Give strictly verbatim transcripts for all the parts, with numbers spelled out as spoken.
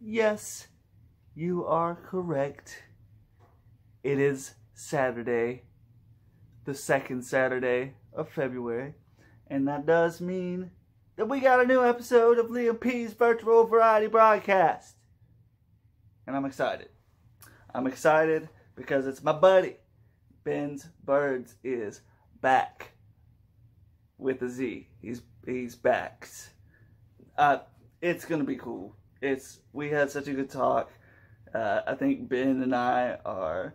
Yes, you are correct. It is Saturday, the second Saturday of February, and that does mean that we got a new episode of Liam P's Virtual Variety Broadcast. And I'm excited. I'm excited because it's my buddy, Benz.Birdz is back with a Z. He's he's back. Uh, it's gonna be cool. It's we had such a good talk. Uh, I think Ben and I are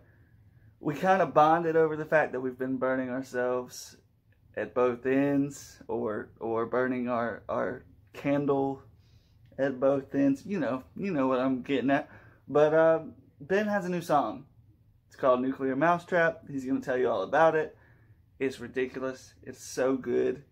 we kind of bonded over the fact that we've been burning ourselves at both ends, or or burning our our candle at both ends. You know, you know what I'm getting at. But uh, Ben has a new song. It's called Nuclear Mousetrap. He's gonna tell you all about it. It's ridiculous. It's so good.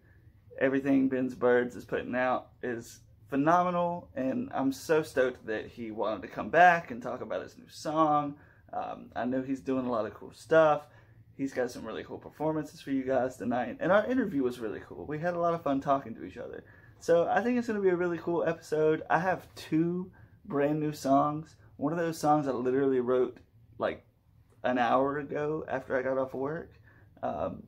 Everything Benz.Birdz is putting out is phenomenal, and I'm so stoked that he wanted to come back and talk about his new song. Um, I know he's doing a lot of cool stuff. He's got some really cool performances for you guys tonight, and our interview was really cool. We had a lot of fun talking to each other. So I think it's going to be a really cool episode. I have two brand new songs. One of those songs I literally wrote like an hour ago after I got off work. Um,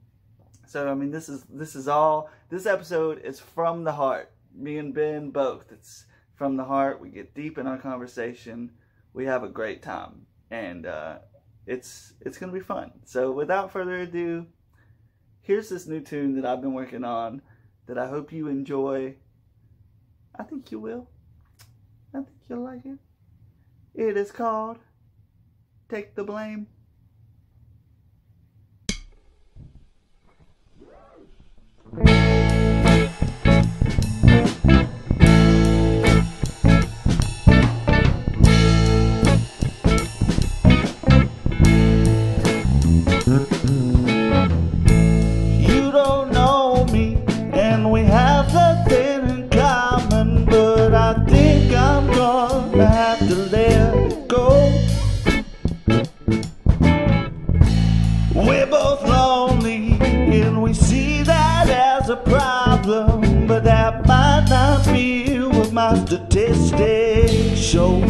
so I mean, this is this is all. This episode is from the heart. Me and Ben both. It's from the heart. We get deep in our conversation. We have a great time, and uh, it's it's gonna be fun. So without further ado, here's this new tune that I've been working on that I hope you enjoy. I think you will. I think you'll like it. It is called Take the Blame. Statistics show,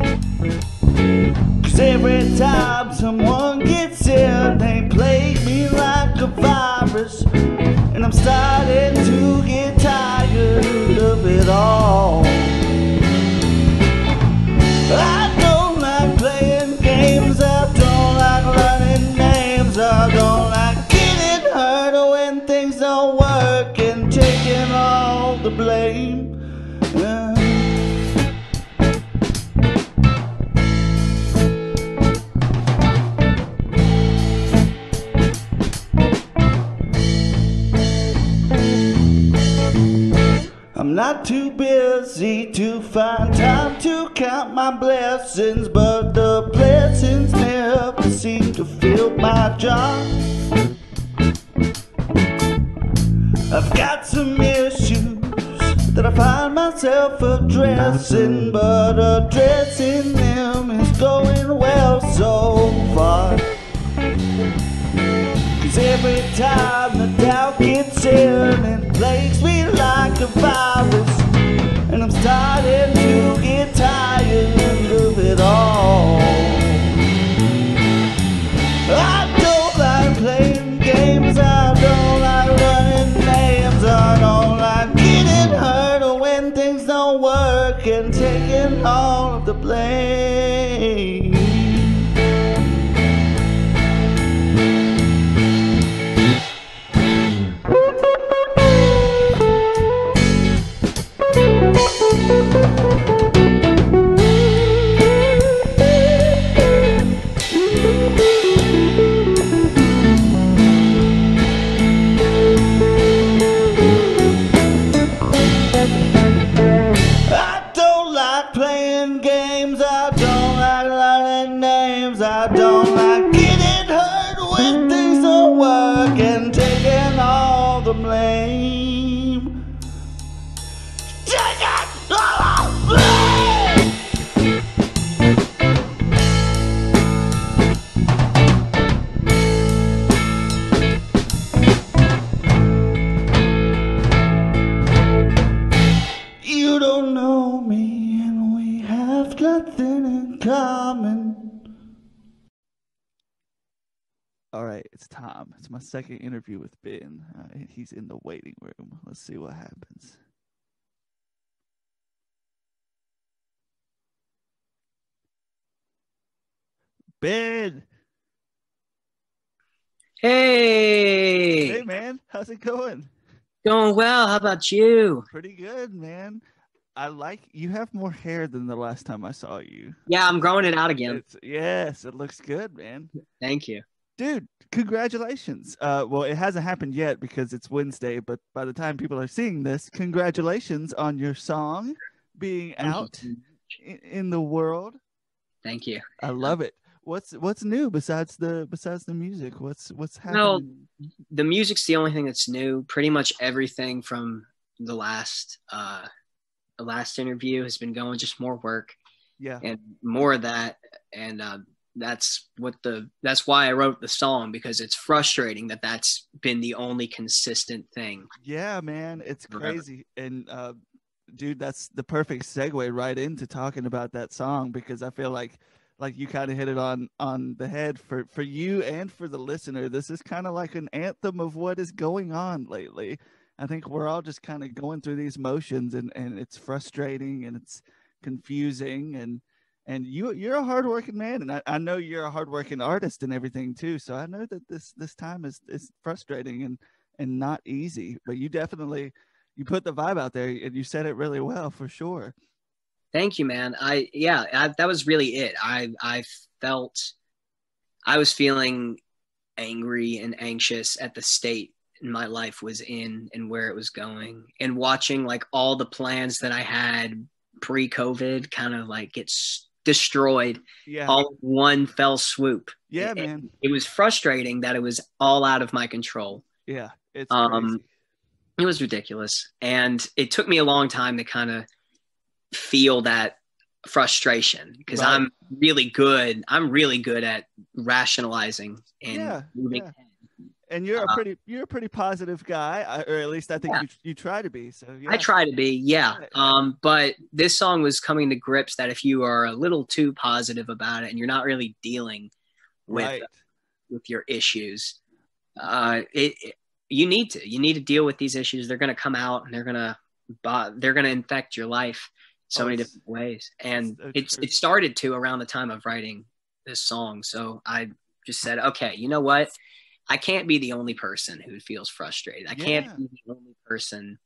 'cause every time someone gets ill, they plague me like a virus, and I'm starting to get tired of it all. I don't like playing games, I don't like learning names, I don't like getting hurt when things don't work and taking all the blame. I'm not too busy to find time to count my blessings, but the blessings never seem to fill my jar. I've got some issues that I find myself addressing, but addressing them is going well so far. 'Cause every time the doubt gets in, it plagues me like a virus, and I'm starting to get tired of it all. I don't like playing games, I don't like running names, I don't like getting hurt when things don't work and taking all of the blame. All right, it's time. It's my second interview with Ben. Uh, he's in the waiting room. Let's see what happens. Ben! Hey! Hey, man. How's it going? Going well. How about you? Pretty good, man. I like you have more hair than the last time I saw you. Yeah, I'm growing it out again. It's, yes, it looks good, man. Thank you. Dude, congratulations. Uh, well, it hasn't happened yet because it's Wednesday, but by the time people are seeing this, congratulations on your song being out in, in the world. Thank you. I love it. What's what's new besides the besides the music? What's what's happening? No, the music's the only thing that's new. Pretty much everything from the last uh, the last interview has been going, just more work. Yeah. And more of that, and uh that's what the that's why I wrote the song, because it's frustrating that that's been the only consistent thing. Yeah, man, it's crazy. And uh dude, that's the perfect segue right into talking about that song, because I feel like like you kind of hit it on on the head for for you and for the listener. This is kind of like an anthem of what is going on lately. I think we're all just kind of going through these motions, and and it's frustrating and it's confusing, and And you, you're a hardworking man, and I, I know you're a hardworking artist and everything too. So I know that this this time is is frustrating and and not easy. But you definitely you put the vibe out there, and you said it really well for sure. Thank you, man. I yeah, I, that was really it. I I felt I was feeling angry and anxious at the state my life was in and where it was going, and watching like all the plans that I had pre-COVID kind of like gets destroyed, yeah, all one fell swoop. Yeah, it, man, it, it was frustrating that it was all out of my control. Yeah, it's um crazy. It was ridiculous, and it took me a long time to kind of feel that frustration, because right. I'm really good I'm really good at rationalizing and yeah, moving yeah. And you're a pretty, you're a pretty positive guy, or at least I think yeah. you, you try to be. So yeah. I try to be, yeah. Um, but this song was coming to grips that if you are a little too positive about it and you're not really dealing with right. uh, with your issues, uh, it, it you need to you need to deal with these issues. They're going to come out, and they're going to they're going to infect your life so oh, many different ways. And so it's true. It started to around the time of writing this song, so I just said, okay, you know what? I can't be the only person who feels frustrated. I yeah. can't be the only person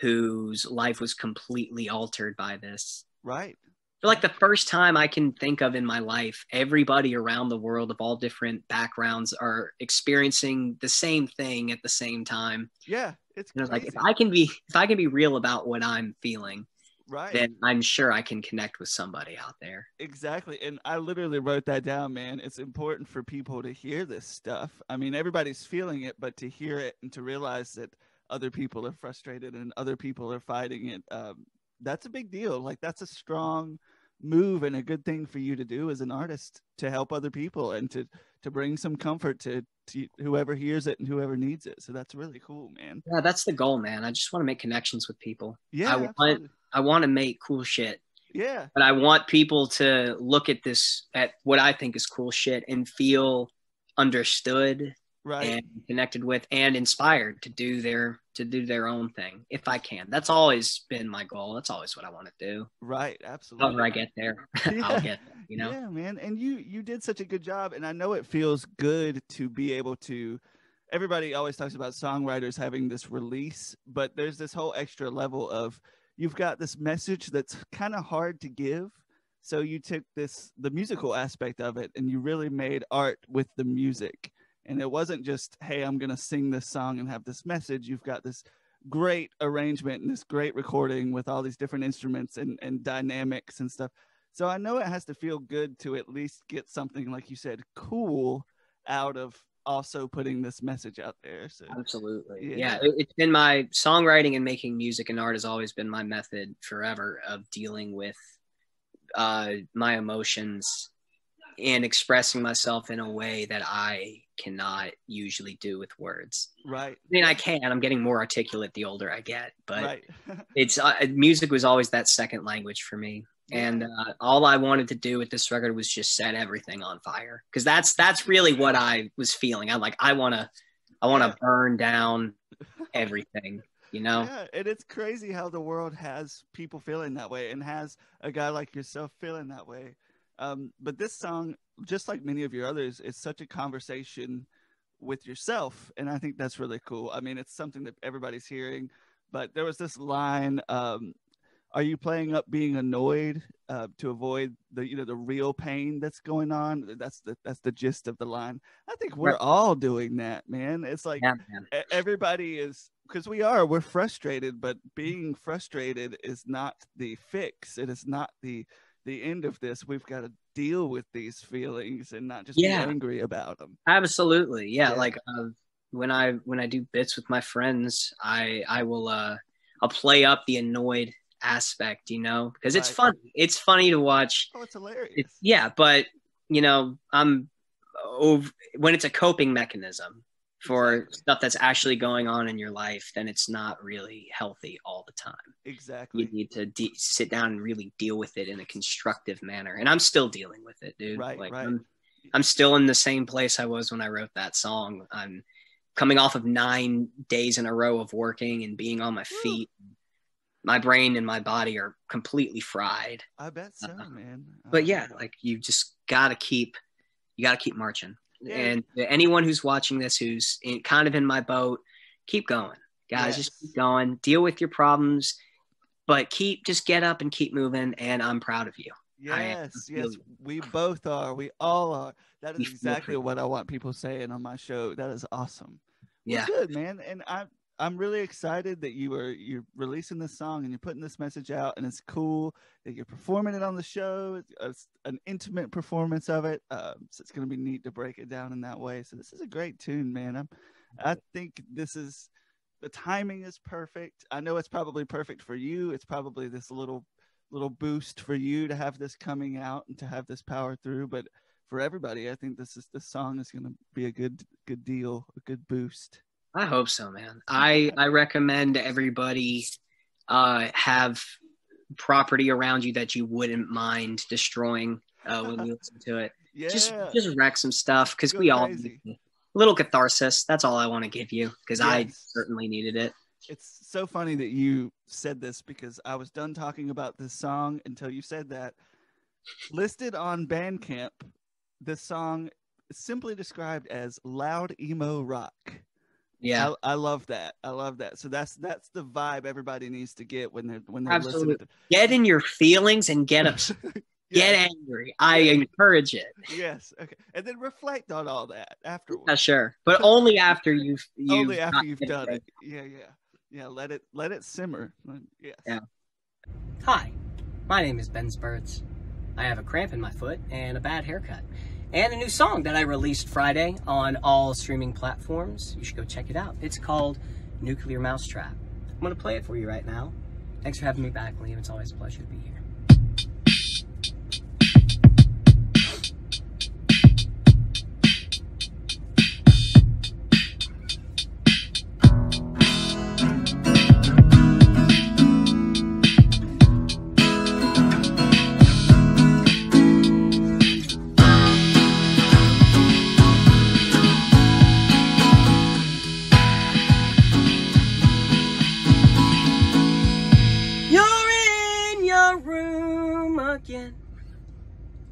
whose life was completely altered by this. Right. For like the first time I can think of in my life, everybody around the world of all different backgrounds are experiencing the same thing at the same time. Yeah. It's crazy. Like, if I can be, if I can be real about what I'm feeling, right, then I'm sure I can connect with somebody out there. Exactly. And I literally wrote that down, man. It's important for people to hear this stuff. I mean, everybody's feeling it, but to hear it and to realize that other people are frustrated and other people are fighting it, um, that's a big deal. Like, that's a strong move and a good thing for you to do as an artist, to help other people and to to bring some comfort to, to whoever hears it and whoever needs it. So that's really cool, man. Yeah, that's the goal, man. I just want to make connections with people. Yeah, I want, I want to make cool shit. Yeah, but I want people to look at this, at what I think is cool shit, and feel understood, right, and connected with, and inspired to do their to do their own thing if I can. That's always been my goal. That's always what I want to do. Right, absolutely. However I get there, yeah. I'll get there, you know. Yeah, man. And you you did such a good job, and I know it feels good to be able to. Everybody always talks about songwriters having this release, but there's this whole extra level of you've got this message that's kind of hard to give. So you took this the musical aspect of it, and you really made art with the music. And it wasn't just, hey, I'm going to sing this song and have this message. You've got this great arrangement and this great recording with all these different instruments and, and dynamics and stuff. So I know it has to feel good to at least get something, like you said, cool out of also putting this message out there. So, absolutely. Yeah. yeah it, it's been my songwriting and making music and art has always been my method forever of dealing with uh, my emotions and expressing myself in a way that I cannot usually do with words. Right. I mean, I can. I'm getting more articulate the older I get, but right. it's uh, music was always that second language for me. And uh, all I wanted to do with this record was just set everything on fire, because that's that's really what I was feeling. I'm like, I wanna, I wanna yeah. burn down everything. You know? Yeah, and it's crazy how the world has people feeling that way and has a guy like yourself feeling that way. Um, but this song, just like many of your others, is such a conversation with yourself. And I think that's really cool. I mean, it's something that everybody's hearing. But there was this line, um, are you playing up being annoyed uh, to avoid the, you know, the real pain that's going on? That's the, that's the gist of the line. I think we're all doing that, man. It's like yeah, man. everybody is... Because we are, we're frustrated, but being frustrated is not the fix. It is not the the end of this. We've got to deal with these feelings and not just yeah. be angry about them. Absolutely, yeah. yeah. Like uh, when I when I do bits with my friends, I I will uh, I'll play up the annoyed aspect, you know, because it's right. funny. It's funny to watch. Oh, it's hilarious. It's, yeah, but you know, I'm over when it's a coping mechanism for stuff that's actually going on in your life, then it's not really healthy all the time. Exactly. You need to de- sit down and really deal with it in a constructive manner. And I'm still dealing with it, dude. Right, like, right. I'm, I'm still in the same place I was when I wrote that song. I'm coming off of nine days in a row of working and being on my feet. Woo. My brain and my body are completely fried. I bet so, uh, man. Oh, but yeah, like you just gotta keep, you gotta keep marching. Yeah. And anyone who's watching this, who's in, kind of in my boat, keep going, guys. Yes. Just keep going. Deal with your problems, but keep just get up and keep moving. And I'm proud of you. Yes, yes, you. We both are. We all are. That is we exactly what I want people saying on my show. That is awesome. Yeah, well, good, man. And I'm I'm really excited that you are you're releasing this song and you're putting this message out. And it's cool that you're performing it on the show. It's an intimate performance of it. Um, so it's going to be neat to break it down in that way. So this is a great tune, man. I'm, I think this is, the timing is perfect. I know it's probably perfect for you. It's probably this little, little boost for you to have this coming out and to have this power through. But for everybody, I think this is, this song is going to be a good, good deal, a good boost. I hope so, man. I, I recommend everybody uh, have property around you that you wouldn't mind destroying uh, when you listen to it. Yeah. Just just wreck some stuff, because we all need a little catharsis. That's all I want to give you, because yes. I certainly needed it. It's so funny that you said this, because I was done talking about this song until you said that. Listed on Bandcamp, this song is simply described as loud emo rock. Yeah, I, I love that. I love that. So that's that's the vibe everybody needs to get when they're when they're Absolutely. listening. To... Get in your feelings and get upset. yeah. Get angry. I yeah. encourage it. Yes. Okay. And then reflect on all that afterwards. Yeah, sure, but only after you've, you've only after you've done it. it. Yeah, yeah, yeah. Let it let it simmer. Yes. Yeah. Hi, my name is Benz.Birdz. I have a cramp in my foot and a bad haircut. And a new song that I released Friday on all streaming platforms. You should go check it out. It's called Nuclear Mousetrap. I'm gonna play it for you right now. Thanks for having me back, Liam. It's always a pleasure to be here.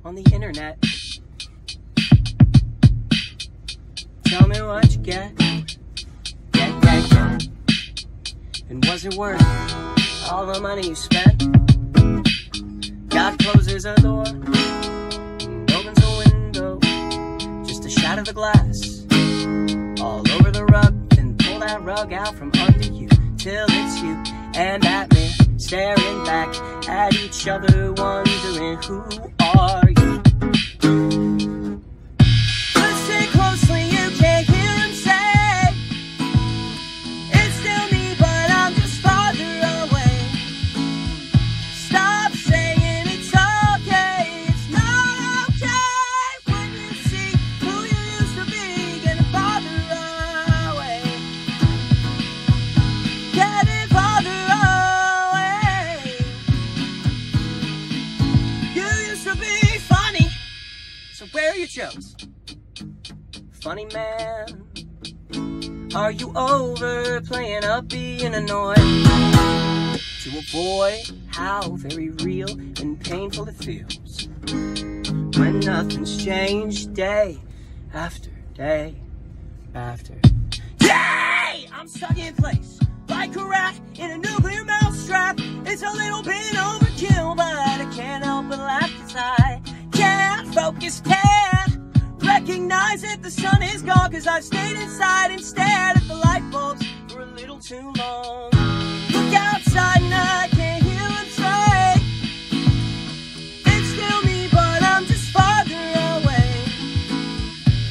On the internet, tell me what you get, get, get, get, and was it worth all the money you spent? God closes a door and opens a window, just to shatter the glass all over the rug, and pull that rug out from under you till it's you and that mirror staring back at each other, wondering who are you. Gonna shows. Funny man, are you over playing up being annoyed? To a boy, how very real and painful it feels when nothing's changed day after day after day. I'm stuck in place like a rat in a nuclear mousetrap. It's a little bit overkill, but I can't help but laugh because I can't focus, can't recognize that the sun is gone, because I've stayed inside and stared at the light bulbs for a little too long. Look outside and I can't hear a train. It's still me, but I'm just farther away.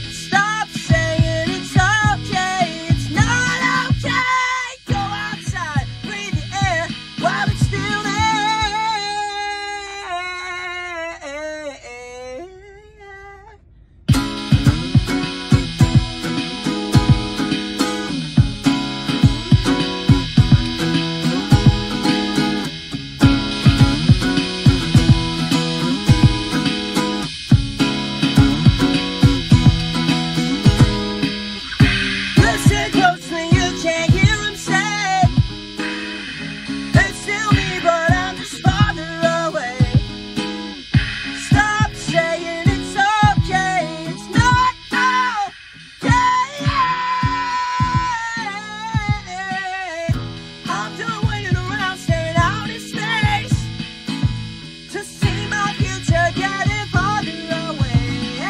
Stop saying it's okay, it's not okay. Go outside, breathe the air while it's still there. Listen closely, you can't hear him say, it's still me, but I'm just farther away. Stop saying it's okay, it's not okay. I'm done waiting around staring out in space to see my future getting farther away. I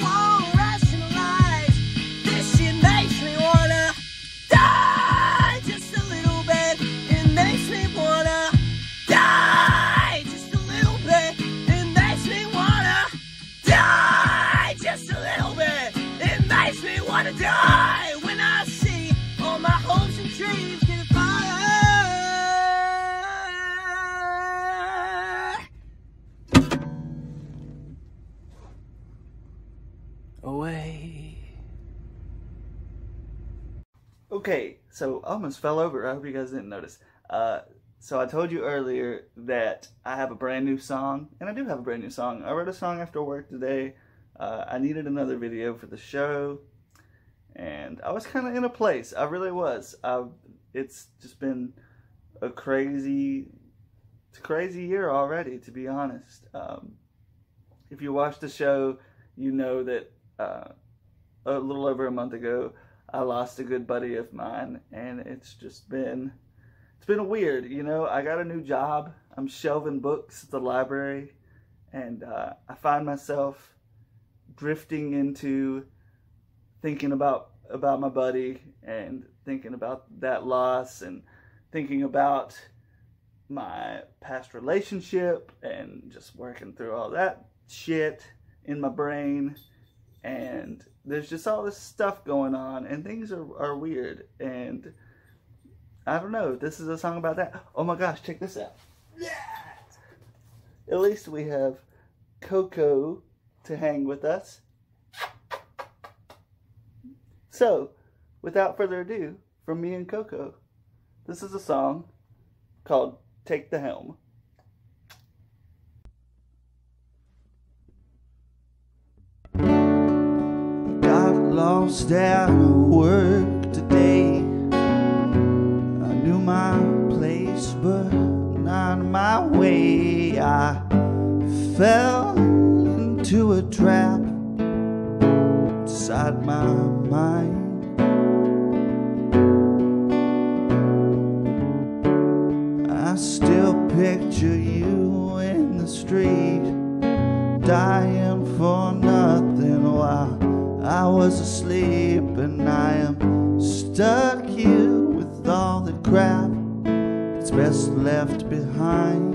won't rationalize. This shit makes me wanna die just a little bit. It makes me wanna die just a little bit. It makes me wanna die just a little bit. It makes me wanna die when I see all my hopes and dreams get fire away. Okay, so I almost fell over. I hope you guys didn't notice. Uh, so I told you earlier that I have a brand new song, and I do have a brand new song. I wrote a song after work today. Uh, I needed another video for the show, and I was kind of in a place. I really was. I, it's just been a crazy, it's a crazy year already, to be honest. Um, if you watch the show, you know that uh, a little over a month ago, I lost a good buddy of mine, and it's just been, it's been weird, you know. I got a new job. I'm shelving books at the library, and uh, I find myself drifting into thinking about about my buddy and thinking about that loss and thinking about my past relationship and just working through all that shit in my brain. And there's just all this stuff going on, and things are, are weird, and I don't know. This is a song about that. Oh my gosh, check this out. Yeah! At least we have Coco to hang with us. So, without further ado, from me and Coco, this is a song called Take the Helm. Lost at work today. I knew my place, but not my way. I fell into a trap inside my mind. I still picture you in the street, dying for nothing while I was asleep, and I am stuck here with all the crap that's best left behind.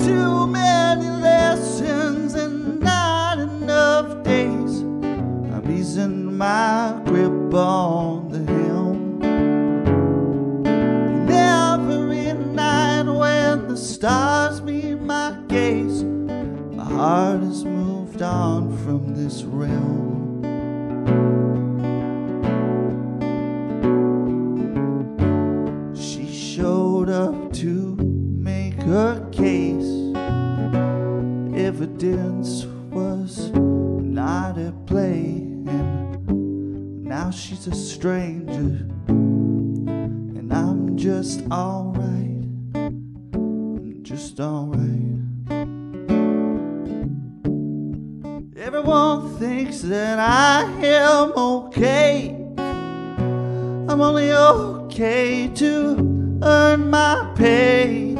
Too many lessons and not enough days. I'm easing my grip on the helm. And every night when the stars meet my gaze, my heart has moved on from this realm. She showed up to make her case. she's a stranger, and I'm just alright, I'm just alright. Everyone thinks that I am okay, I'm only okay to earn my pay.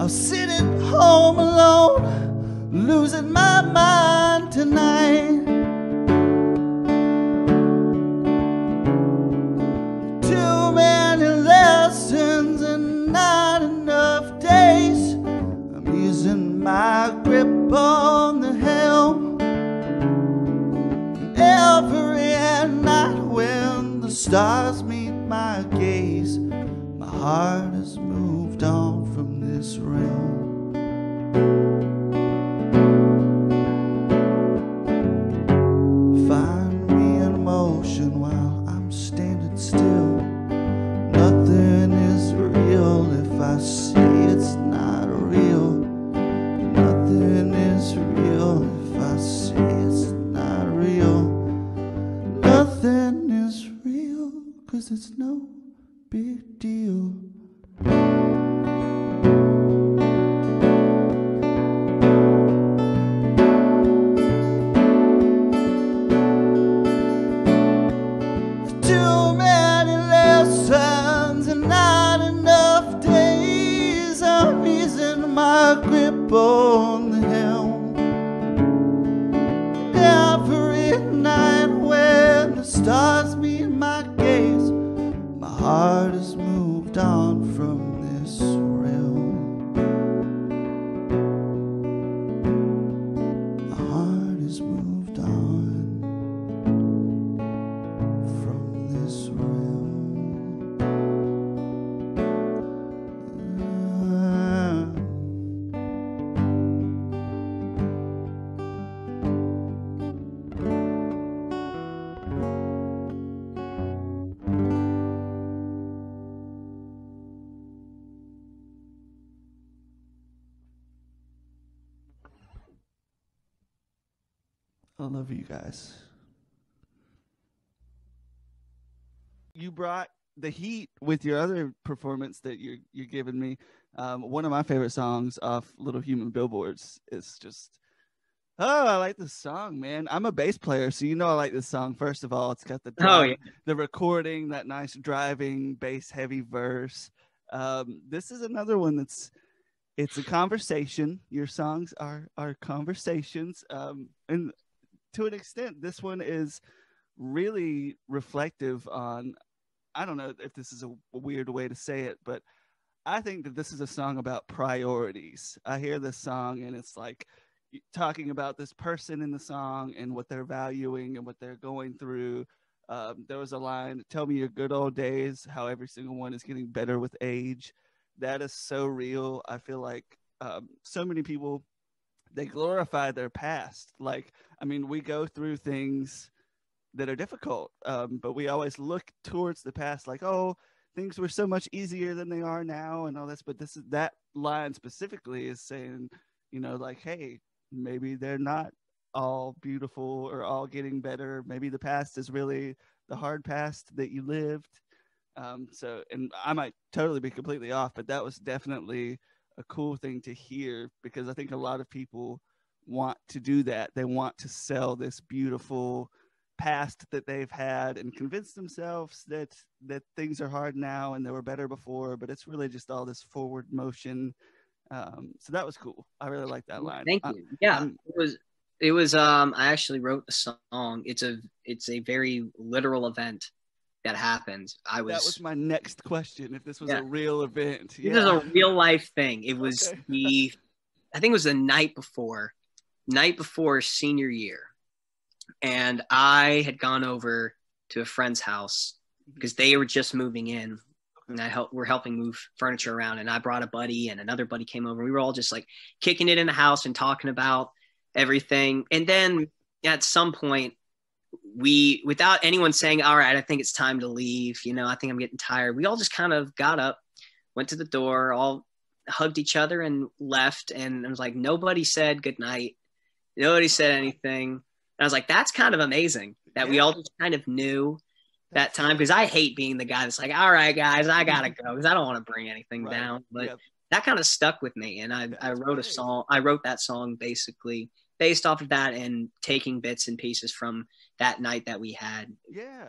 I'll sit at home alone, losing my mind tonight. Too many lessons and not enough days. I'm using my grip on the helm. Every and night when the stars meet my gaze, my heart has moved on from this realm. Find me an emotion while I'm standing still. Nothing is real if I say it's not real. Nothing is real if I say it's not real. Nothing is real 'cause it's no big deal. On the helm, every night when the stars meet my gaze, my heart has moved on from this realm. My heart has moved on from this realm. I love you guys. You brought the heat with your other performance that you're you're giving me. Um, one of my favorite songs off Little Human Billboards is just, oh, I like this song, man. I'm a bass player, so you know I like this song. First of all, it's got the drum, oh, yeah. the recording, that nice driving bass heavy verse. Um, this is another one that's. It's a conversation. Your songs are are conversations, um, and to an extent, this one is really reflective on. I don't know if this is a weird way to say it, but I think that this is a song about priorities. I hear this song, and it's like talking about this person in the song and what they're valuing and what they're going through. Um, there was a line, "Tell me your good old days, how every single one is getting better with age." That is so real. I feel like um, so many people, they glorify their past. Like, I mean, we go through things that are difficult, um, but we always look towards the past like, oh, things were so much easier than they are now and all this. But this is, that line specifically is saying, you know, like, hey, maybe they're not all beautiful or all getting better. Maybe the past is really the hard past that you lived. Um, so, and I might totally be completely off, but that was definitely a cool thing to hear because I think a lot of people want to do that. They want to sell this beautiful past that they've had and convince themselves that, that things are hard now and they were better before, but it's really just all this forward motion. Um, so that was cool. I really like that line. Thank you. Um, yeah, um, it was, it was, um, I actually wrote the song. It's a, it's a very literal event that happened. I was. That was my next question. If this was yeah. a real event, yeah. This is a real life thing. It was okay. the, I think it was the night before, night before senior year, and I had gone over to a friend's house because they were just moving in, and I helped. We're helping move furniture around, and I brought a buddy, and another buddy came over. We were all just like kicking it in the house and talking about everything, and then at some point. We, without anyone saying, all right, I think it's time to leave. You know, I think I'm getting tired. We all just kind of got up, went to the door, all hugged each other and left. And I was like, nobody said goodnight. Nobody said anything. And I was like, that's kind of amazing. that yeah. we all just kind of knew that time. Because I hate being the guy that's like, all right, guys, I got to go because I don't want to bring anything right. down. But yep. that kind of stuck with me. And I, I wrote great. a song. I wrote that song basically based off of that and taking bits and pieces from that night that we had. Yeah.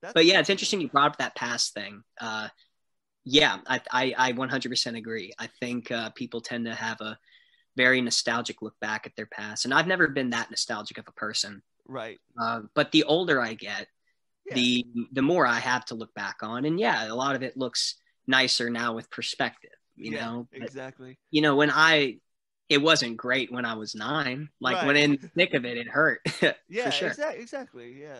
That's but yeah, it's interesting you brought up that past thing. Uh, yeah, I, I, I one hundred percent agree. I think uh, people tend to have a very nostalgic look back at their past. And I've never been that nostalgic of a person. Right. Uh, but the older I get, yeah. the the more I have to look back on. And yeah, a lot of it looks nicer now with perspective, you yeah, know? But, exactly. You know, when I... it wasn't great when I was nine. Like right. when in the thick of it, it hurt. Yeah, sure. exa- exactly. Yeah.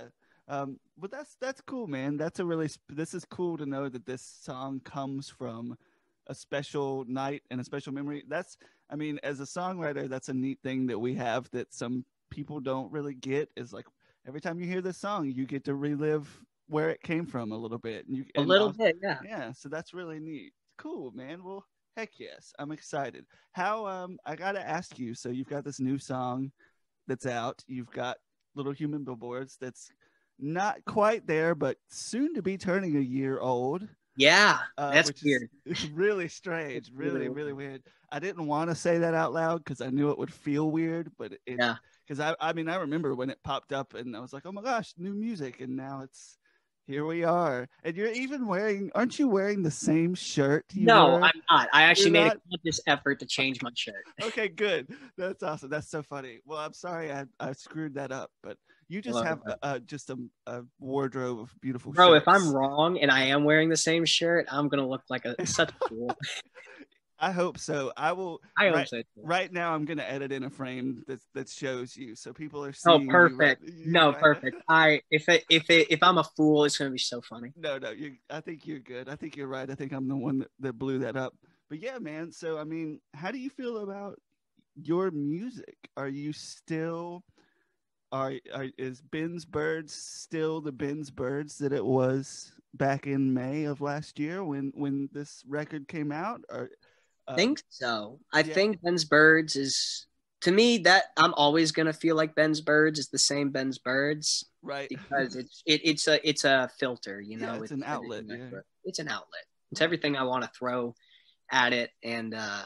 Um, but that's, that's cool, man. That's a really, this is cool to know that this song comes from a special night and a special memory. That's, I mean, as a songwriter, that's a neat thing that we have that some people don't really get is like, every time you hear this song, you get to relive where it came from a little bit. And you, a and little also, bit. Yeah. Yeah. So that's really neat. Cool, man. Well, heck yes, I'm excited. How um I gotta ask you, so you've got this new song that's out, you've got Little Human Billboards that's not quite there, but soon to be turning a year old. Yeah, uh, that's weird. It's really strange, really, really weird. I didn't want to say that out loud because I knew it would feel weird, but it, yeah, because I, I mean I remember when it popped up and I was like, oh my gosh, new music, and now it's here we are. And you're even wearing, aren't you wearing the same shirt? No, wear? I'm not. I actually you're made not? a conscious effort to change my shirt. Okay, good. That's awesome. That's so funny. Well, I'm sorry I, I screwed that up, but you just have uh, just a, a wardrobe of beautiful Bro, shirts. Bro, if I'm wrong and I am wearing the same shirt, I'm going to look like a such a fool. I hope so. I will. I hope right, so. Too. Right now, I'm going to edit in a frame that that shows you, so people are seeing. Oh, perfect! You, right, you no, right perfect. Now. I if it, if it, if I'm a fool, it's going to be so funny. No, no. You, I think you're good. I think you're right. I think I'm the one that, that blew that up. But yeah, man. So I mean, how do you feel about your music? Are you still are, are is Benz.Birdz still the Benz.Birdz that it was back in May of last year when when this record came out? Or I um, think so. I yeah. think Benz.Birdz is, to me, that I'm always going to feel like Benz.Birdz is the same Benz.Birdz. Right. Because it's, it, it's a, it's a filter, you know, yeah, it's, it's an outlet. Yeah. It's an outlet. It's everything I want to throw at it. And, uh,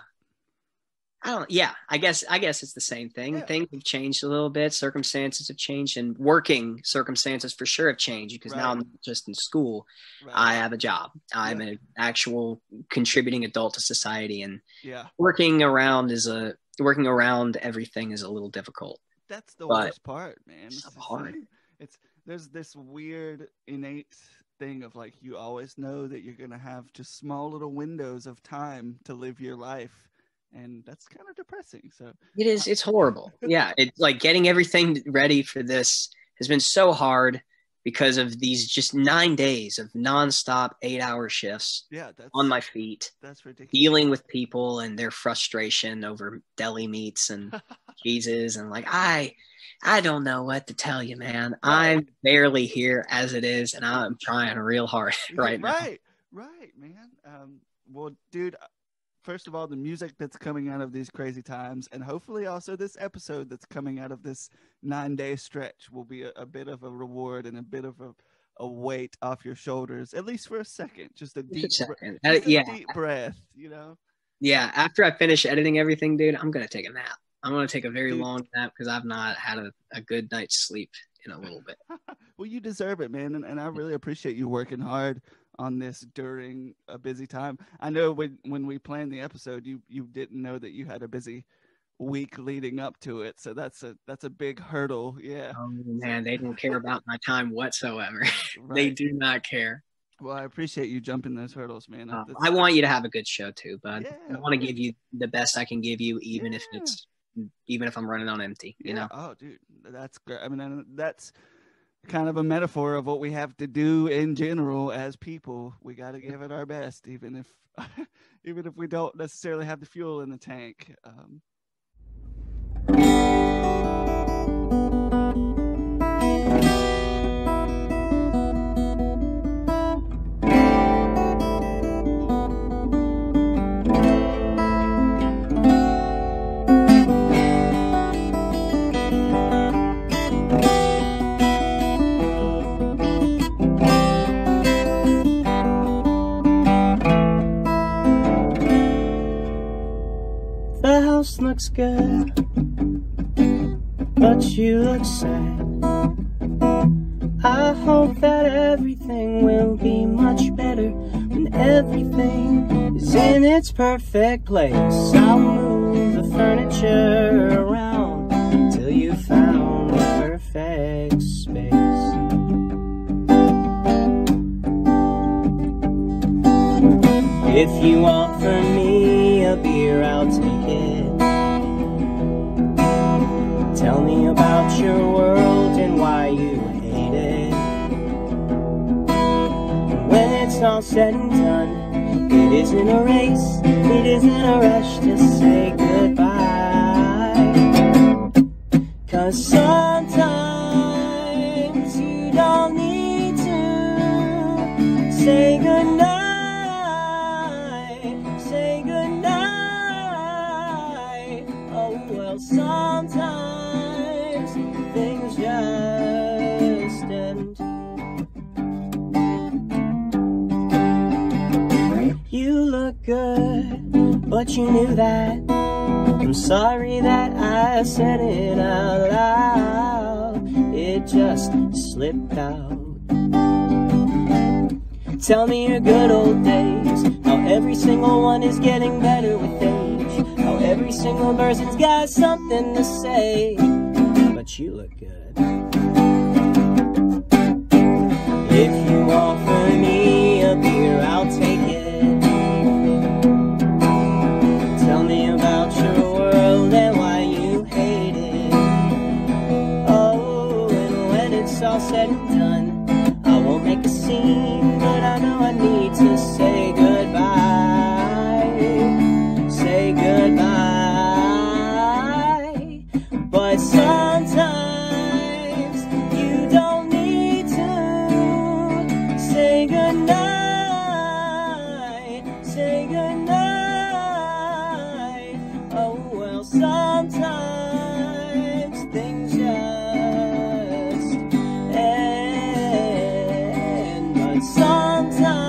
I don't, yeah, I guess, I guess it's the same thing. Yeah. Things have changed a little bit. Circumstances have changed, and working circumstances for sure have changed, because right. now I'm not just in school. Right. I have a job. I'm yeah. an actual contributing adult to society, and yeah. working around is a, working around everything is a little difficult. That's the but worst part, man. It's, it's hard. It's, there's this weird innate thing of like, you always know that you're going to have just small little windows of time to live your life. And that's kind of depressing. So it is. It's horrible. Yeah. It's like getting everything ready for this has been so hard because of these just nine days of nonstop eight hour shifts yeah, that's, on my feet. That's ridiculous. Dealing with people and their frustration over deli meats and cheeses. And like, I, I don't know what to tell you, man. Right. I'm barely here as it is. And I'm trying real hard right, right now. Right. Right, man. Um, well, dude, first of all, the music that's coming out of these crazy times, and hopefully also this episode that's coming out of this nine-day stretch will be a, a bit of a reward and a bit of a, a weight off your shoulders, at least for a second, just a deep, second. Br- just uh, yeah. a deep breath, you know? Yeah, after I finish editing everything, dude, I'm going to take a nap. I'm going to take a very dude. long nap because I've not had a, a good night's sleep in a little bit. Well, you deserve it, man, and, and I really appreciate you working hard on this during a busy time. I know when when we planned the episode, you you didn't know that you had a busy week leading up to it, so that's a that's a big hurdle. Yeah. Oh man, they don't care about my time whatsoever. Right. They do not care. Well, I appreciate you jumping those hurdles, man. Uh, I want you to have a good show too, bud. Yeah. I want to give you the best I can give you, even yeah. if it's even if I'm running on empty. You yeah. know. Oh, dude, that's great. I mean, that's kind of a metaphor of what we have to do in general as people. We got to give it our best, even if even if we don't necessarily have the fuel in the tank. Um, looks good, but you look sad. I hope that everything will be much better when everything is in its perfect place. I'll move the furniture around till you found the perfect space. If you want for me a beer, I'll take it. Tell me about your world and why you hate it. When it's all said and done, it isn't a race, it isn't a rush to say goodbye. Cause sometimes you don't need to say goodnight. Sometimes things just end. You look good, but you knew that. I'm sorry that I said it out loud. It just slipped out. Tell me your good old days, how every single one is getting better with age. How every single person's got something to say, but you look good. If you offer me a beer, I'll take it. Tell me about your world and why you hate it. Oh, and when it's all said and done, I won't make a scene, but I know I need to say goodbye. Goodbye. But sometimes you don't need to say goodnight, say goodnight. Oh well, sometimes things just end. But sometimes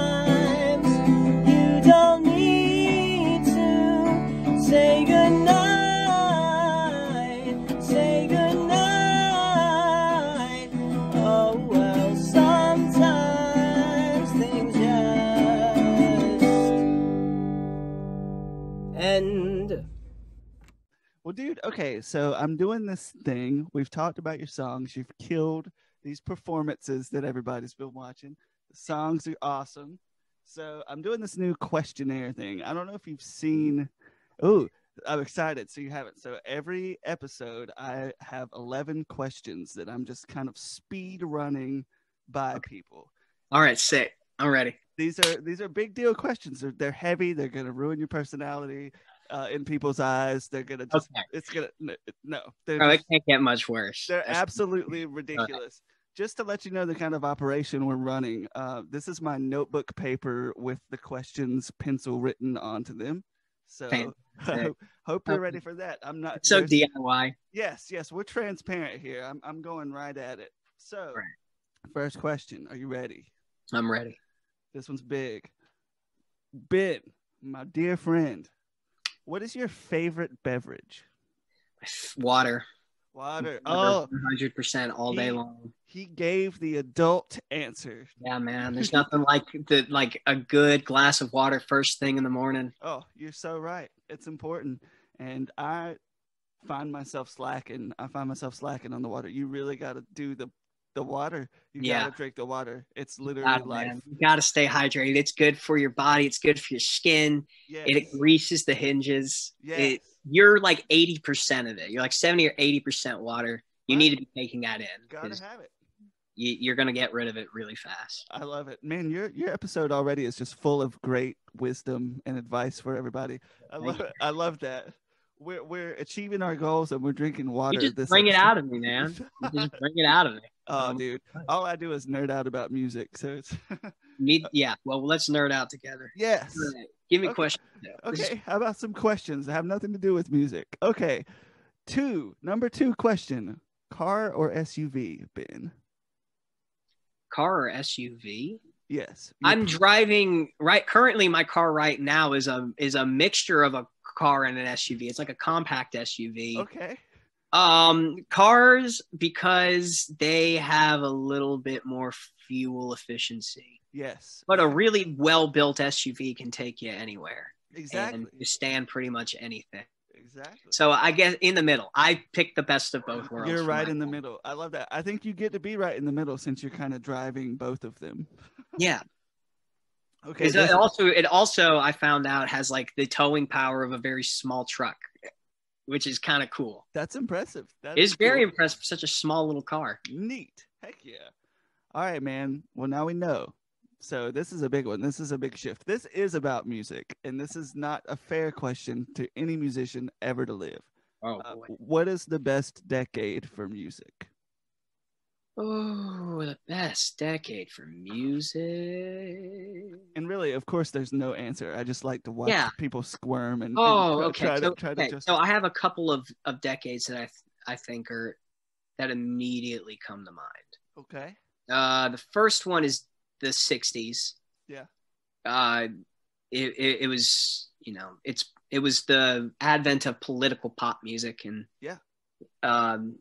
dude, okay, so I'm doing this thing. We've talked about your songs. You've killed these performances that everybody's been watching. The songs are awesome. So I'm doing this new questionnaire thing. I don't know if you've seen. Oh, I'm excited. So you haven't. So every episode, I have eleven questions that I'm just kind of speed running by people. All right, sick. I'm ready. These are these are big deal questions. They're, they're heavy. They're going to ruin your personality. Uh, in people's eyes, they're gonna just okay. It's gonna no they're oh, just, it can't get much worse. They're That's absolutely crazy. Ridiculous. Okay. Just to let you know the kind of operation we're running, uh this is my notebook paper with the questions pencil written onto them, so hope, hope you're ready for that. I'm not it's so D I Y. yes yes, we're transparent here. I'm, I'm going right at it. So right. First question, are you ready? I'm ready. This one's big. Ben, my dear friend, what is your favorite beverage? Water. Water. Oh, one hundred percent all he, day long. He gave the adult answer. Yeah, man. There's nothing like the like a good glass of water first thing in the morning. Oh, you're so right. It's important. And I find myself slacking. I find myself slacking on the water. You really got to do the the water. You yeah. got to drink the water. It's literally God, life. Man. You got to stay hydrated. It's good for your body. It's good for your skin. Yes. It greases the hinges. Yes. It, you're like eighty percent of it. You're like seventy or eighty percent water. You right. need to be taking that in. Got to have it. You, you're going to get rid of it really fast. I love it. Man, your your episode already is just full of great wisdom and advice for everybody. I, love, I love that. We're, we're achieving our goals and we're drinking water. You just this bring episode. It out of me, man. You just bring it out of me. Oh, dude. All I do is nerd out about music. So it's need, yeah. Well, let's nerd out together. Yes. Right. Give me okay. questions. Okay. How about some questions that have nothing to do with music? Okay. Two. Number two question. Car or S U V, Ben? Car or S U V? Yes. I'm driving right currently. My car right now is a is a mixture of a car and an S U V. It's like a compact S U V. Okay. Um, cars, because they have a little bit more fuel efficiency. Yes. But a really well-built S U V can take you anywhere. Exactly. And you stand pretty much anything. Exactly. So I guess in the middle, I picked the best of both worlds. You're right in the middle. I love that. I think you get to be right in the middle since you're kind of driving both of them. Yeah. Okay. It also, it also, I found out, has like the towing power of a very small truck, which is kind of cool. That's impressive. That it's very cool. impressive for such a small little car. Neat. Heck yeah. All right, man. Well, now we know. So this is a big one. This is a big shift. This is about music, and this is not a fair question to any musician ever to live. Oh, uh, what is the best decade for music? Oh, the best decade for music. And really, of course, there's no answer. I just like to watch yeah. people squirm and, oh, and try, okay. try, so, to, try okay. to just. So I have a couple of, of decades that I th- I think are that immediately come to mind. Okay. Uh, the first one is the sixties. Yeah. Uh, it, it it was you know it's it was the advent of political pop music, and yeah. Um,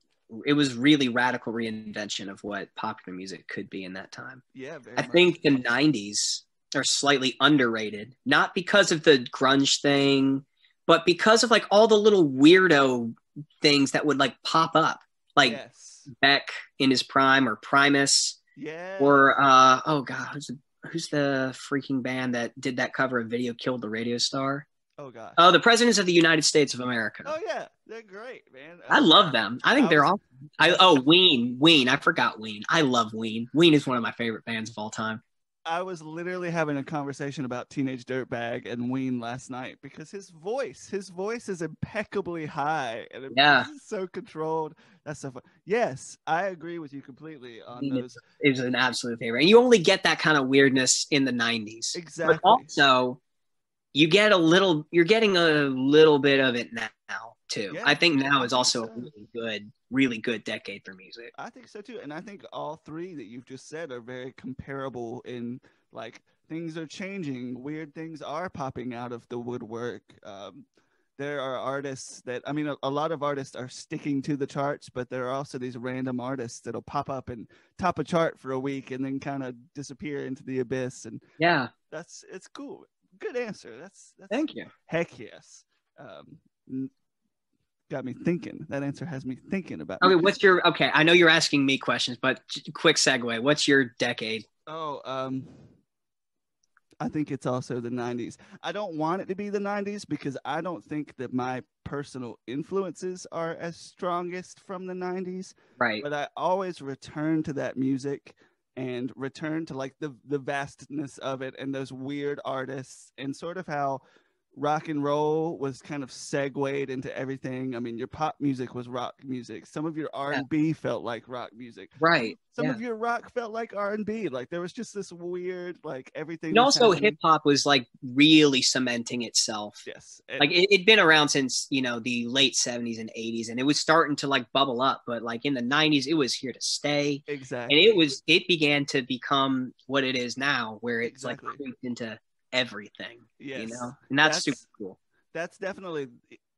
it was really radical reinvention of what popular music could be in that time. Yeah. Very I much. think the nineties are slightly underrated, not because of the grunge thing, but because of like all the little weirdo things that would like pop up, like yes. Beck in his prime, or Primus. Yeah. Or uh, oh god, who's the, who's the freaking band that did that cover of "Video Killed the Radio Star"? Oh god. Oh, the Presidents of the United States of America. Oh yeah, they're great, man. I love them. I think I was... they're all. I oh Ween, Ween. I forgot Ween. I love Ween. Ween is one of my favorite bands of all time. I was literally having a conversation about Teenage Dirtbag and Ween last night because his voice, his voice is impeccably high and it's yeah. so controlled. That's so fun. Yes, I agree with you completely on those. It was an absolute favorite. And you only get that kind of weirdness in the nineties. Exactly. But also, you get a little, you're getting a little bit of it now too. Yeah, I think now is also a really good, really good decade for music. I think so too. And I think all three that you've just said are very comparable in like things are changing. Weird things are popping out of the woodwork. Um, there are artists that, I mean, a, a lot of artists are sticking to the charts, but there are also these random artists that'll pop up and top a chart for a week and then kind of disappear into the abyss. And yeah, that's, it's cool. Good answer. That's, that's thank you. Heck yes. Um, n- got me thinking. That answer has me thinking about. Okay, what's your? Okay, I know you're asking me questions, but j- quick segue. What's your decade? Oh, um, I think it's also the nineties. I don't want it to be the nineties because I don't think that my personal influences are as strongest from the nineties. Right. But I always return to that music. And return to like the the vastness of it and those weird artists and sort of how rock and roll was kind of segued into everything. I mean, your pop music was rock music. Some of your R and B yeah. felt like rock music. Right. Some yeah. of your rock felt like R and B. Like there was just this weird like everything. And also hip hop was like really cementing itself. Yes. And like it had been around since, you know, the late seventies and eighties, and it was starting to like bubble up. But like in the nineties, it was here to stay. Exactly. And it was it began to become what it is now, where it's exactly. like creeped into everything. Yes. You know, and that's, that's super cool. That's definitely,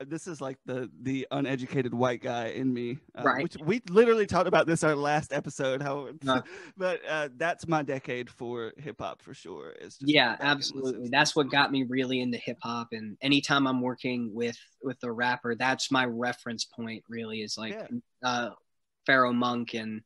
this is like the the uneducated white guy in me, uh, right? Which we literally talked about this our last episode. How, uh, but uh, that's my decade for hip hop for sure. Is just yeah, absolutely. That's what got me really into hip hop. And anytime I'm working with with a rapper, that's my reference point. Really, is like yeah. uh, Pharaoh Monch and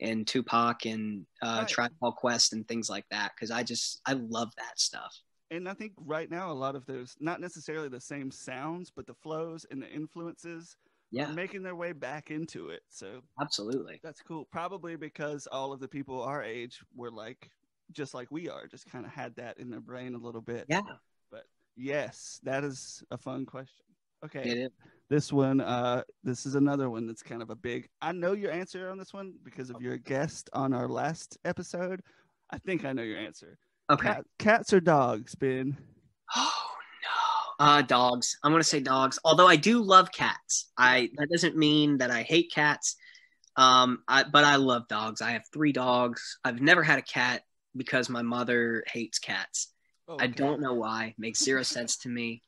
and Tupac and uh, right. Tribe Called Quest and things like that, because I just I love that stuff. And I think right now a lot of those, not necessarily the same sounds, but the flows and the influences yeah. are making their way back into it. So absolutely, that's cool. Probably because all of the people our age were like just like we are, just kind of had that in their brain a little bit. Yeah. But yes, that is a fun question. Okay, this one, uh, this is another one that's kind of a big, I know your answer on this one because of your guest on our last episode. I think I know your answer. Okay. Cat, cats or dogs, Ben? Oh, no. Uh, dogs. I'm going to say dogs, although I do love cats. I That doesn't mean that I hate cats, um, I, but I love dogs. I have three dogs. I've never had a cat because my mother hates cats. Oh, okay. I don't know why. Makes zero sense to me.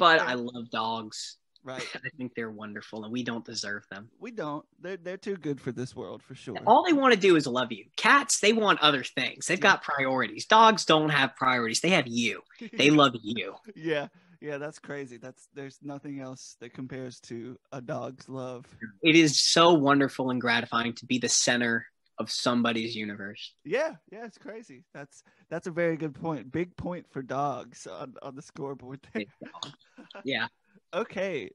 But yeah. I love dogs. Right. I think they're wonderful, and we don't deserve them. We don't. They're they're too good for this world, for sure. All they want to do is love you. Cats, they want other things. They've yeah. got priorities. Dogs don't have priorities. They have you. They love you. Yeah. Yeah, that's crazy. That's there's nothing else that compares to a dog's love. It is so wonderful and gratifying to be the center of somebody's universe. Yeah, yeah, it's crazy. That's that's a very good point. Big point for dogs on, on the scoreboard there. Yeah. Okay.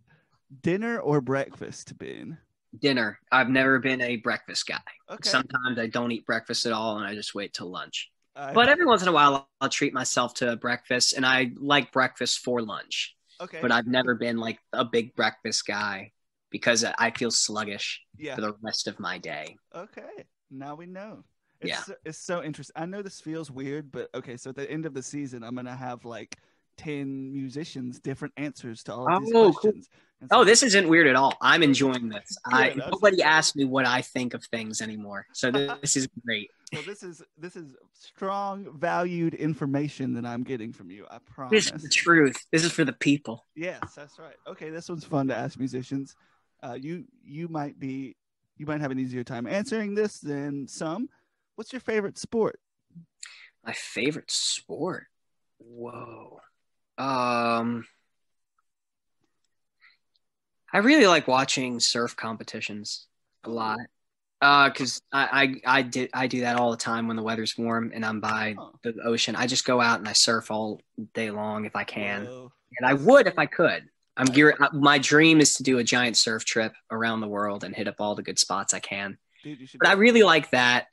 Dinner or breakfast, Ben? Dinner. I've never been a breakfast guy. Okay. Sometimes I don't eat breakfast at all, and I just wait till lunch. I but know. Every once in a while, I'll, I'll treat myself to a breakfast, and I like breakfast for lunch. Okay. But I've never been like a big breakfast guy because I feel sluggish yeah. for the rest of my day. Okay. Now we know. It's yeah. So, it's so interesting. I know this feels weird, but okay. So at the end of the season, I'm going to have like ten musicians, different answers to all of these oh, questions. Cool. So, oh, this isn't weird at all. I'm enjoying this. Yeah, I nobody cool. asks me what I think of things anymore. So this, this is great. Well, this is this is strong, valued information that I'm getting from you. I promise. This is the truth. This is for the people. Yes, that's right. Okay, this one's fun to ask musicians. Uh, you you might be you might have an easier time answering this than some. What's your favorite sport? My favorite sport. Whoa. Um, I really like watching surf competitions a lot, uh, because I, I I did I do that all the time when the weather's warm and I'm by oh. the ocean. I just go out and I surf all day long if I can, Whoa. and I would if I could. I'm geared. My dream is to do a giant surf trip around the world and hit up all the good spots I can. Dude, you should but I really like that.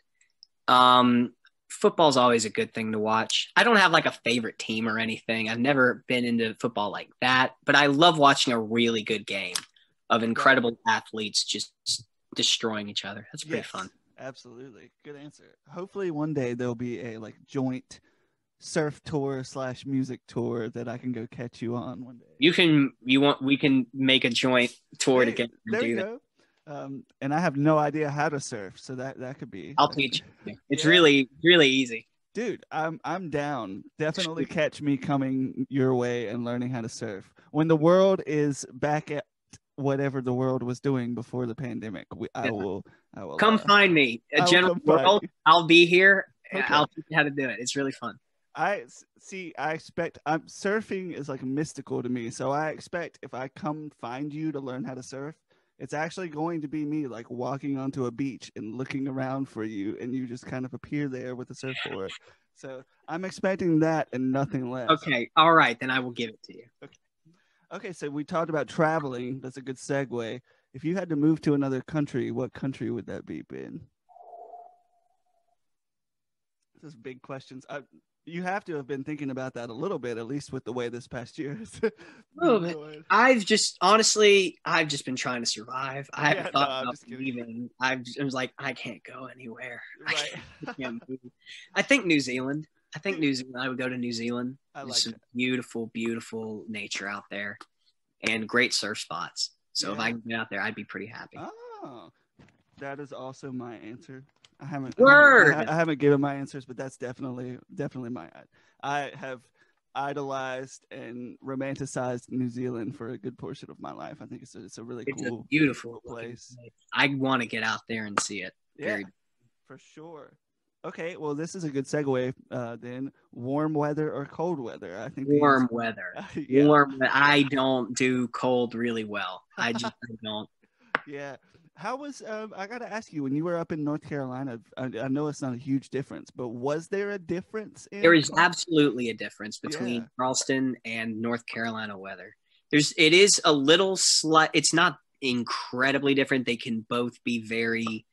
Um. Football's always a good thing to watch. I don't have like a favorite team or anything. I've never been into football like that, but I love watching a really good game of incredible athletes just destroying each other. That's pretty yes, fun. Absolutely. Good answer. Hopefully one day there'll be a like joint surf tour slash music tour that I can go catch you on one day. You can, you want, we can make a joint tour hey, together. And there do you that. Go. Um, and I have no idea how to surf, so that that could be. I'll teach you. It's yeah. really, really easy, dude. I'm I'm down. Definitely catch me coming your way and learning how to surf when the world is back at whatever the world was doing before the pandemic. We, I will, I will come uh, find me, a general world. I'll be here. Okay. I'll teach you how to do it. It's really fun. I see. I expect I'm surfing is like mystical to me, so I expect if I come find you to learn how to surf. It's actually going to be me like walking onto a beach and looking around for you and you just kind of appear there with a surfboard. So I'm expecting that and nothing less. Okay. All right. Then I will give it to you. Okay. Okay. So we talked about traveling. That's a good segue. If you had to move to another country, what country would that be, Ben? This is big questions. I, you have to have been thinking about that a little bit, at least with the way this past year is. oh, I've just, honestly, I've just been trying to survive. I haven't yeah, thought no, about leaving. I've, I was like, I can't go anywhere. Right. I, can't, I, I think New Zealand. I think New Zealand. I would go to New Zealand. I like There's some that. beautiful, beautiful nature out there and great surf spots. So yeah. if I can get out there, I'd be pretty happy. Oh, that is also my answer. I haven't, Word. I, haven't, I haven't given my answers, but that's definitely, definitely my, I have idolized and romanticized New Zealand for a good portion of my life. I think it's a, it's a really it's cool, a beautiful cool place. place. I want to get out there and see it. Yeah, Very. for sure. Okay. Well, this is a good segue uh, then. Warm weather or cold weather? I think warm these, weather. Uh, yeah. Warm. I don't do cold really well. I just I don't. Yeah. How was, um, I got to ask you, when you were up in North Carolina, I, I know it's not a huge difference, but was there a difference? In- there is absolutely a difference between yeah. Charleston and North Carolina weather. There's, it is a little slight, it's not incredibly different. They can both be very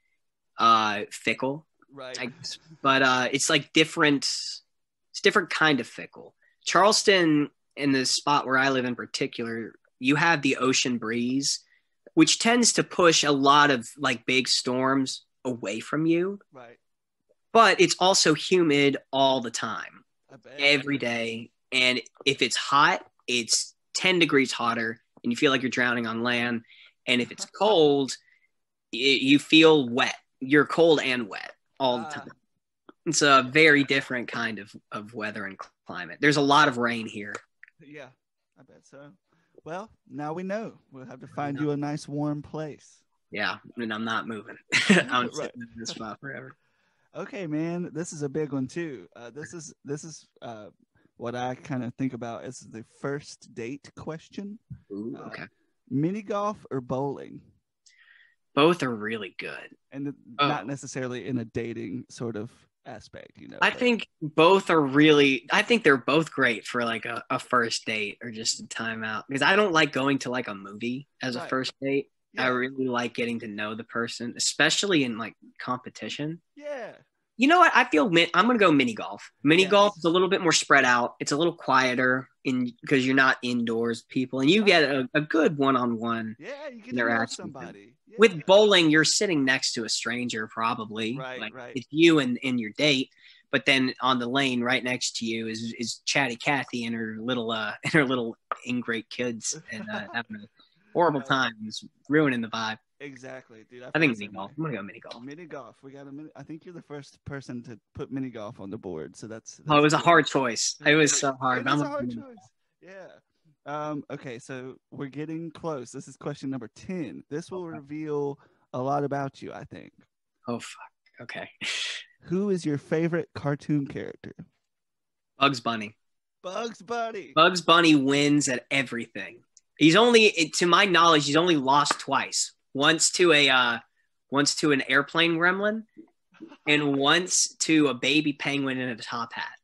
uh, fickle, right? I guess. But uh, it's like different, it's different kind of fickle. Charleston, in the spot where I live in particular, you have the ocean breeze, which tends to push a lot of like big storms away from you. Right. But it's also humid all the time, every day. And if it's hot, it's ten degrees hotter and you feel like you're drowning on land. And if it's cold, it, you feel wet. You're cold and wet all the time. Uh, it's a very different kind of, of weather and climate. There's a lot of rain here. Yeah, I bet so. Well, now we know. We'll have to find you a nice warm place. Yeah, I mean, I'm not moving. I'm right. sitting in this spot forever. Okay, man, this is a big one too. Uh, this is this is uh, what I kind of think about. It's the first date question. Ooh, okay. Uh, mini golf or bowling? Both are really good, and the, oh. not necessarily in a dating sort of aspect, you know. I but. think both are really. I think they're both great for like a, a first date or just a time out, because I don't like going to like a movie as right. a first date. Yeah. I really like getting to know the person, especially in like competition. Yeah. You know what? I feel min- I'm going to go mini golf. Mini yes. golf is a little bit more spread out. It's a little quieter in because you're not indoors people, and you get a, a good one-on-one yeah, you get interaction. To know somebody. Yeah. With bowling, you're sitting next to a stranger probably. Right, like, right. It's you and, and your date, but then on the lane right next to you is is Chatty Cathy and her little uh and her little ingrate kids and uh, I don't know. Horrible times, ruining the vibe. Exactly, dude. I, I think mini golf. I'm gonna go mini golf. Mini golf. We got a mini. I think you're the first person to put mini golf on the board, so that's. that's oh, it was cool. a hard choice. It was so hard. It was I'm a hard choice. Golf. Yeah. Um. Okay, so we're getting close. This is question number ten. This will okay. reveal a lot about you, I think. Oh fuck. Okay. Who is your favorite cartoon character? Bugs Bunny. Bugs Bunny. Bugs Bunny wins at everything. He's only, to my knowledge, he's only lost twice. Once to a, uh, once to an airplane gremlin, and once to a baby penguin in a top hat.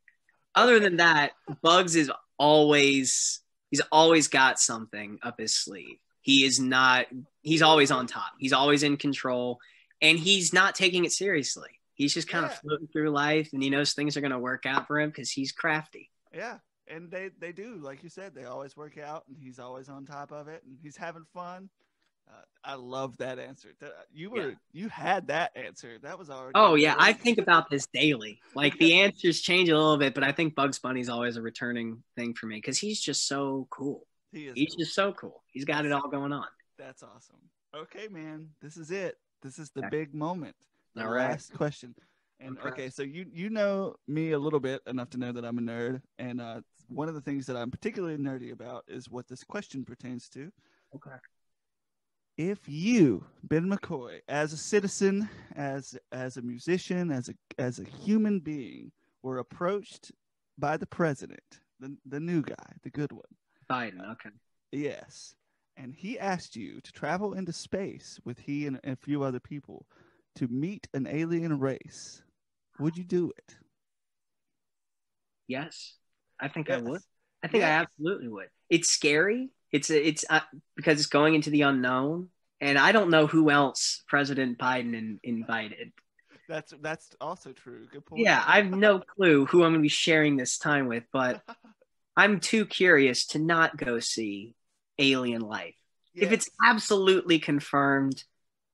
Other than that, Bugs is always, he's always got something up his sleeve. He is not, he's always on top. He's always in control, and he's not taking it seriously. He's just kind yeah. of floating through life, and he knows things are going to work out for him because he's crafty. Yeah. And they, they do, like you said, they always work out, and he's always on top of it, and he's having fun. Uh, I love that answer. You were, yeah. you had that answer. That was already. Oh yeah, I think about this daily. Like the answers change a little bit, but I think Bugs Bunny's always a returning thing for me because he's just so cool. He is. He's cool. just so cool. He's got That's it all going on. That's awesome. Okay, man, this is it. This is the okay. big moment. The all right. last question. And okay, so you you know me a little bit enough to know that I'm a nerd, and uh, one of the things that I'm particularly nerdy about is what this question pertains to. Okay. If you, Ben McCoy, as a citizen, as as a musician, as a as a human being, were approached by the president, the the new guy, the good one, Biden. Okay. Yes, and he asked you to travel into space with he and a few other people to meet an alien race. Would you do it? Yes, I think yes. I would. I think yes. I absolutely would. It's scary. It's it's uh, because it's going into the unknown, and I don't know who else President Biden in, invited. That's that's also true. Good point. Yeah, I have no clue who I'm going to be sharing this time with, but I'm too curious to not go see alien life. Yes. If it's absolutely confirmed,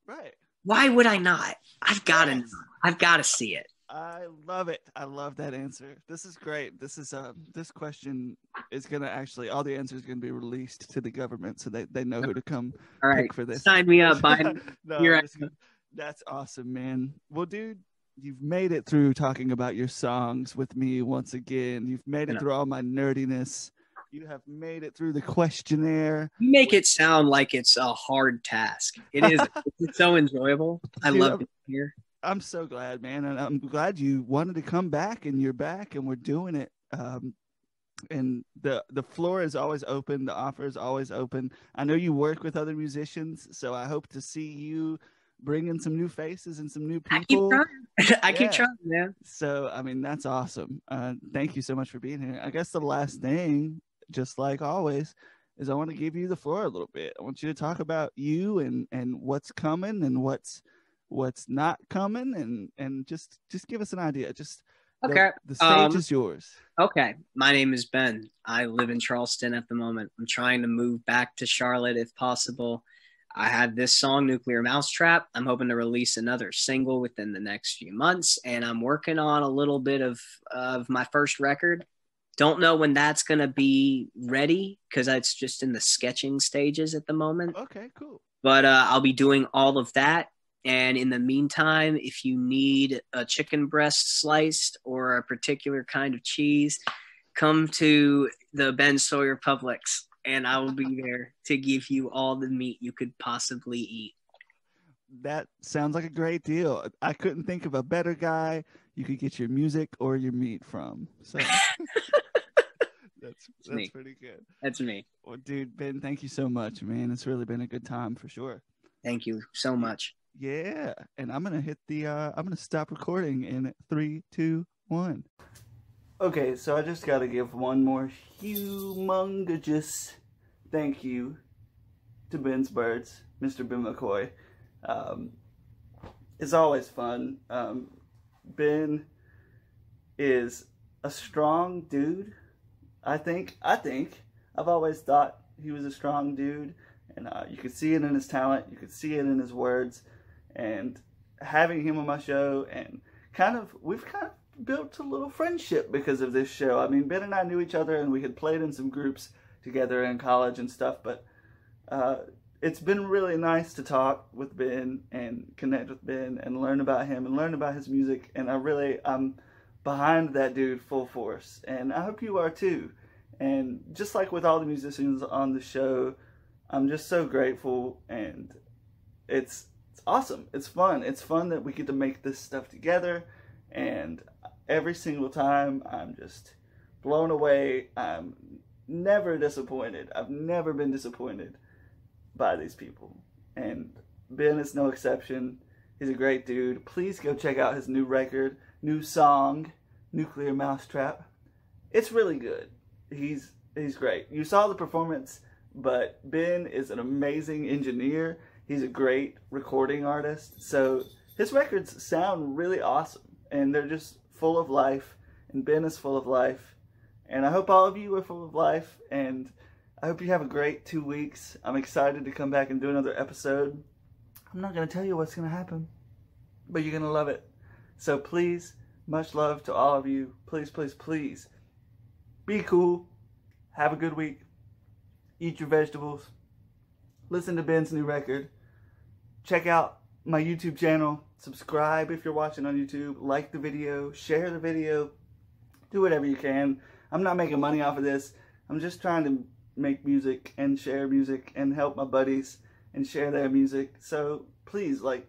right? Why would I not? I've got to. Yes. I've got to see it. I love it. I love that answer. This is great. This is um. This question is gonna actually all the answers are gonna be released to the government, so they, they know who to come. All right, pick for this. Sign me up, Biden. no, You're right. That's awesome, man. Well, dude, you've made it through talking about your songs with me once again. You've made it through all my nerdiness. You have made it through the questionnaire. You make it sound like it's a hard task. It is. It's so enjoyable. I Dude, love I'm, it here. I'm so glad, man. And I'm glad you wanted to come back, and you're back, and we're doing it. Um, and the, the floor is always open. The offer is always open. I know you work with other musicians, so I hope to see you bring in some new faces and some new people. I keep trying. I yeah. keep trying, man. So, I mean, that's awesome. Uh, thank you so much for being here. I guess the last thing, just like always, is I want to give you the floor a little bit. I want you to talk about you and, and what's coming and what's what's not coming and, and just just give us an idea. Just okay. the, the stage um, is yours. Okay. My name is Ben. I live in Charleston at the moment. I'm trying to move back to Charlotte if possible. I have this song, Nuclear Mousetrap. I'm hoping to release another single within the next few months, and I'm working on a little bit of, of my first record. Don't know when that's going to be ready because it's just in the sketching stages at the moment. Okay, cool. But uh, I'll be doing all of that. And in the meantime, if you need a chicken breast sliced or a particular kind of cheese, come to the Ben Sawyer Publix. and I will be there to give you all the meat you could possibly eat. That sounds like a great deal. I couldn't think of a better guy you could get your music or your meat from. So that's that's me. Pretty good. That's me. Well, dude, Ben, thank you so much, man. It's really been a good time for sure. Thank you so much. Yeah, and I'm gonna hit the. Uh, I'm gonna stop recording in three, two, one. Okay, so I just gotta give one more humongous thank you to Benz.Birdz, Mister Ben McCoy. Um, it's always fun. Um, Ben is a strong dude. I think. I think. I've always thought he was a strong dude, and uh, you could see it in his talent. You could see it in his words. And having him on my show, and kind of, we've kind of built a little friendship because of this show. I mean, Ben and I knew each other, and we had played in some groups together in college and stuff, but uh, it's been really nice to talk with Ben and connect with Ben and learn about him and learn about his music. And I really, I'm behind that dude full force, and I hope you are too. And just like with all the musicians on the show, I'm just so grateful, and it's It's awesome. It's fun. It's fun that we get to make this stuff together, and every single time I'm just blown away. I'm never disappointed. I've never been disappointed by these people, and Ben is no exception. He's a great dude. Please go check out his new record, new song, Nuclear Mousetrap. It's really good. He's he's great. You saw the performance, but Ben is an amazing engineer. He's a great recording artist, so his records sound really awesome, and they're just full of life, and Ben is full of life, and I hope all of you are full of life, and I hope you have a great two weeks. I'm excited to come back and do another episode. I'm not going to tell you what's going to happen, but you're going to love it. So please, much love to all of you. Please, please, please, be cool, have a good week, eat your vegetables, listen to Ben's new record, check out my YouTube channel, subscribe if you're watching on YouTube, like the video, share the video, do whatever you can. I'm not making money off of this. I'm just trying to make music and share music and help my buddies and share their music. So please, like,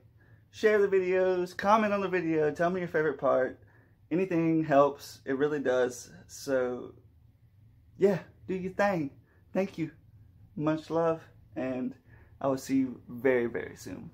share the videos, comment on the video, tell me your favorite part. Anything helps. It really does. So yeah, do your thing. Thank you. Much love. And I will see you very, very soon.